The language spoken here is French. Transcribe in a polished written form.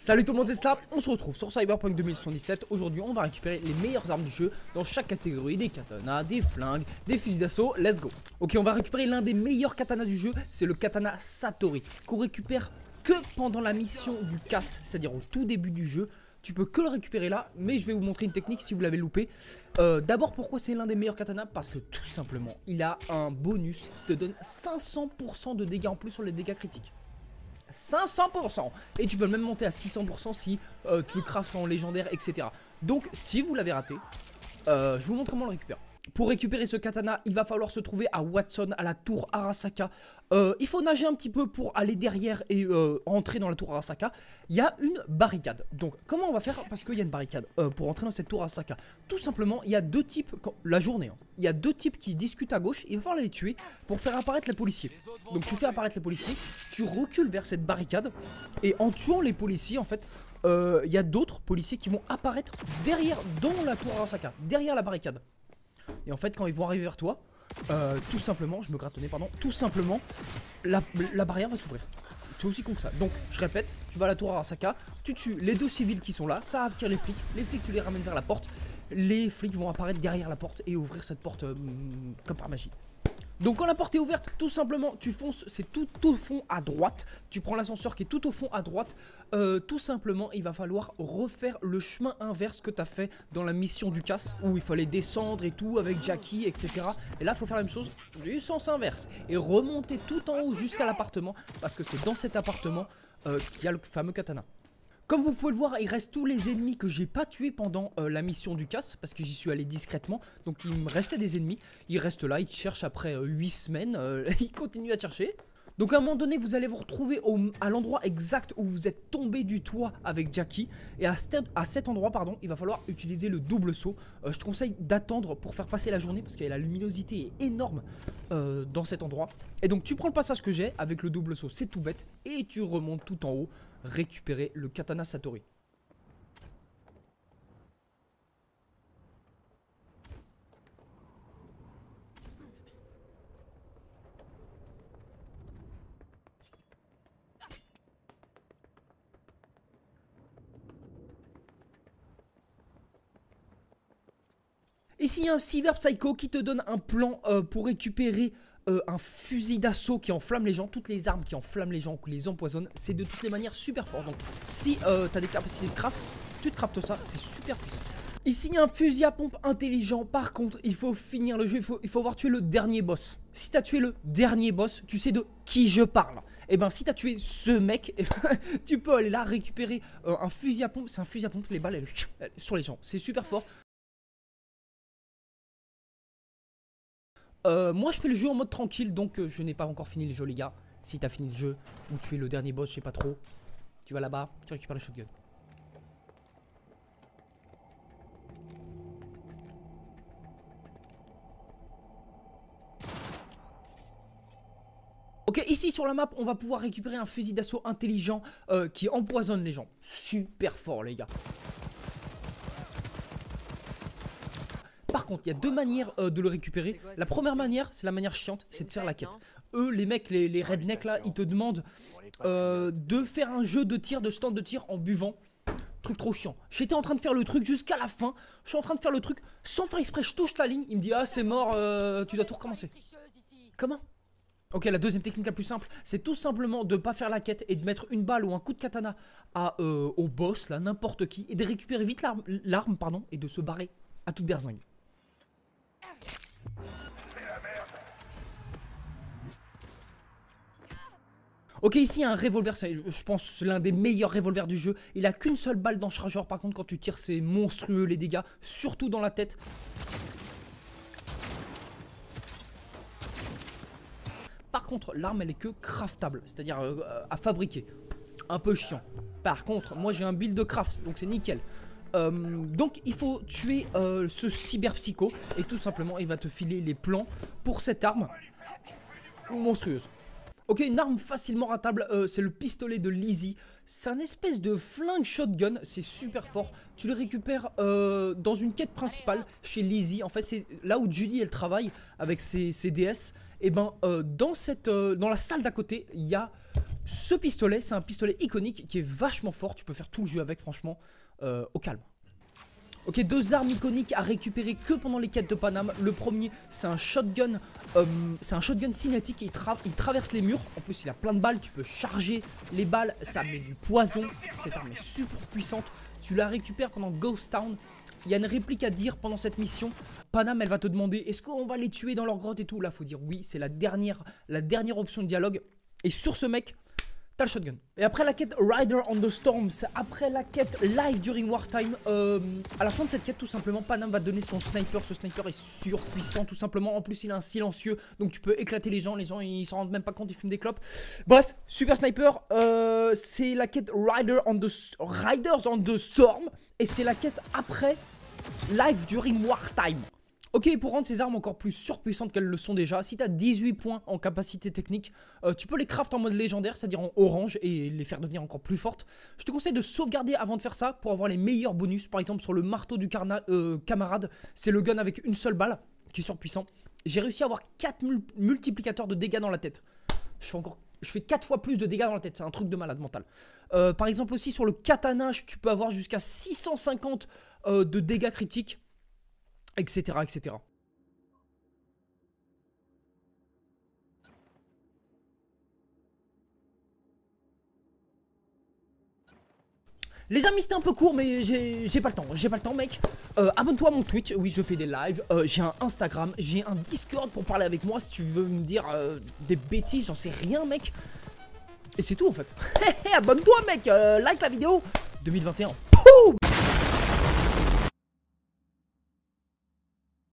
Salut tout le monde, c'est Slap, on se retrouve sur Cyberpunk 2077. Aujourd'hui on va récupérer les meilleures armes du jeu dans chaque catégorie, des katanas, des flingues, des fusils d'assaut, let's go. Ok, on va récupérer l'un des meilleurs katanas du jeu, c'est le katana Satori, qu'on récupère que pendant la mission du casse, c'est-à-dire au tout début du jeu. Tu peux que le récupérer là, mais je vais vous montrer une technique si vous l'avez loupé. D'abord, pourquoi c'est l'un des meilleurs katanas? Parce que tout simplement, il a un bonus qui te donne 500% de dégâts en plus sur les dégâts critiques. 500%! Et tu peux même monter à 600% si tu le craftes en légendaire, etc. Donc, si vous l'avez raté, je vous montre comment on le récupère. Pour récupérer ce katana, il va falloir se trouver à Watson, à la tour Arasaka. Il faut nager un petit peu pour aller derrière et entrer dans la tour Arasaka. Il y a une barricade. Donc, comment on va faire? Parce qu'il y a une barricade pour entrer dans cette tour Arasaka. Tout simplement, il y a deux types, la journée, hein, il y a deux types qui discutent à gauche. Il va falloir les tuer pour faire apparaître les policiers. Donc, tu fais apparaître les policiers, tu recules vers cette barricade. Et en tuant les policiers, en fait, il y a d'autres policiers qui vont apparaître derrière, dans la tour Arasaka, derrière la barricade. Et en fait, quand ils vont arriver vers toi, tout simplement, je me gratonnais, pardon, tout simplement, la barrière va s'ouvrir. C'est aussi con que ça. Donc, je répète, tu vas à la tour Arasaka, tu tues les deux civils qui sont là, ça attire les flics, tu les ramènes vers la porte, les flics vont apparaître derrière la porte et ouvrir cette porte comme par magie. Donc, quand la porte est ouverte, tout simplement, tu fonces, c'est tout au fond à droite, tu prends l'ascenseur qui est tout au fond à droite, tout simplement, il va falloir refaire le chemin inverse que tu as fait dans la mission du casse, où il fallait descendre et tout, avec Jackie, etc. Et là, il faut faire la même chose du sens inverse, et remonter tout en haut jusqu'à l'appartement, parce que c'est dans cet appartement qu'il y a le fameux katana. Comme vous pouvez le voir, il reste tous les ennemis que j'ai pas tués pendant la mission du casse, parce que j'y suis allé discrètement, donc il me restait des ennemis. Ils restent là, ils cherchent après 8 semaines, ils continuent à chercher. Donc à un moment donné, vous allez vous retrouver à l'endroit exact où vous êtes tombé du toit avec Jackie. Et à cet endroit, pardon, il va falloir utiliser le double saut. Je te conseille d'attendre pour faire passer la journée, parce que la luminosité est énorme dans cet endroit. Et donc tu prends le passage que j'ai avec le double saut, c'est tout bête, et tu remontes tout en haut. Récupérer le katana Satori. Ici, il y a un cyberpsycho qui te donne un plan pour récupérer un fusil d'assaut qui enflamme les gens. Toutes les armes qui enflamment les gens, qui les empoisonnent, c'est de toutes les manières super fort. Donc si t'as des capacités de craft, tu te craftes ça, c'est super puissant. Ici il y a un fusil à pompe intelligent. Par contre il faut finir le jeu, il faut avoir tué le dernier boss. Si t'as tué le dernier boss, tu sais de qui je parle. Et ben si t'as tué ce mec, et ben, tu peux aller là récupérer un fusil à pompe. C'est un fusil à pompe, les balles elles, sur les gens, c'est super fort. Moi je fais le jeu en mode tranquille, donc je n'ai pas encore fini le jeu les gars. Si t'as fini le jeu ou tu es le dernier boss, je sais pas trop, tu vas là-bas, tu récupères le shotgun. Ok, ici sur la map on va pouvoir récupérer un fusil d'assaut intelligent qui empoisonne les gens. Super fort les gars. Par contre, il y a deux manières de le récupérer. La première manière, c'est la manière chiante, c'est de faire la quête. Eux, les mecs, les rednecks là, ils te demandent de faire un jeu de tir, de stand de tir en buvant. Truc trop chiant. J'étais en train de faire le truc jusqu'à la fin. Je suis en train de faire le truc sans faire exprès. Je touche la ligne, il me dit ah c'est mort, tu dois tout recommencer. Comment ? Ok, la deuxième technique la plus simple, c'est tout simplement de ne pas faire la quête et de mettre une balle ou un coup de katana au boss là, n'importe qui, et de récupérer vite l'arme, pardon, et de se barrer à toute berzingue. Ok, ici il y a un revolver, je pense l'un des meilleurs revolvers du jeu. Il a qu'une seule balle dans le chargeur, par contre quand tu tires c'est monstrueux les dégâts, surtout dans la tête. Par contre l'arme elle est que craftable, c'est-à-dire à fabriquer. Un peu chiant. Par contre moi j'ai un build de craft donc c'est nickel. Donc il faut tuer ce cyberpsycho et tout simplement il va te filer les plans pour cette arme monstrueuse. Ok, une arme facilement ratable, c'est le pistolet de Lizzie. C'est un espèce de flingue shotgun, c'est super fort. Tu le récupères dans une quête principale chez Lizzie. En fait, c'est là où Judy elle travaille avec ses DS. Et ben dans la salle d'à côté, il y a ce pistolet. C'est un pistolet iconique qui est vachement fort. Tu peux faire tout le jeu avec, franchement, au calme. Ok, deux armes iconiques à récupérer que pendant les quêtes de Panam. Le premier, c'est un shotgun cinétique, il traverse les murs. En plus, il a plein de balles, tu peux charger les balles, ça met du poison. Cette arme est super puissante. Tu la récupères pendant Ghost Town. Il y a une réplique à dire pendant cette mission. Panam, elle va te demander, est-ce qu'on va les tuer dans leur grotte et tout? Là, faut dire oui, c'est la dernière option de dialogue. Et sur ce mec... t'as le shotgun. Et après la quête Rider on the Storm, c'est après la quête Live During Wartime, à la fin de cette quête tout simplement, Panam va donner son sniper. Ce sniper est surpuissant tout simplement. En plus il a un silencieux, donc tu peux éclater les gens ils s'en rendent même pas compte, ils fument des clopes. Bref, super sniper, c'est la quête Riders on the Storm, et c'est la quête après Live During Wartime. Ok, pour rendre ces armes encore plus surpuissantes qu'elles le sont déjà, si t'as 18 points en capacité technique, tu peux les craft en mode légendaire, c'est-à-dire en orange, et les faire devenir encore plus fortes. Je te conseille de sauvegarder avant de faire ça pour avoir les meilleurs bonus. Par exemple sur le marteau du camarade, c'est le gun avec une seule balle qui est surpuissant. J'ai réussi à avoir 4 multiplicateurs de dégâts dans la tête. Je fais 4 fois plus de dégâts dans la tête, c'est un truc de malade mental. Par exemple aussi sur le katana, tu peux avoir jusqu'à 650 de dégâts critiques. Etc, etc. Les amis, c'était un peu court, mais j'ai pas le temps, mec. Abonne-toi à mon Twitch, oui, je fais des lives. J'ai un Instagram, j'ai un Discord pour parler avec moi si tu veux me dire des bêtises, j'en sais rien, mec. Et c'est tout, en fait. Abonne-toi, mec, like la vidéo. 2021, poum.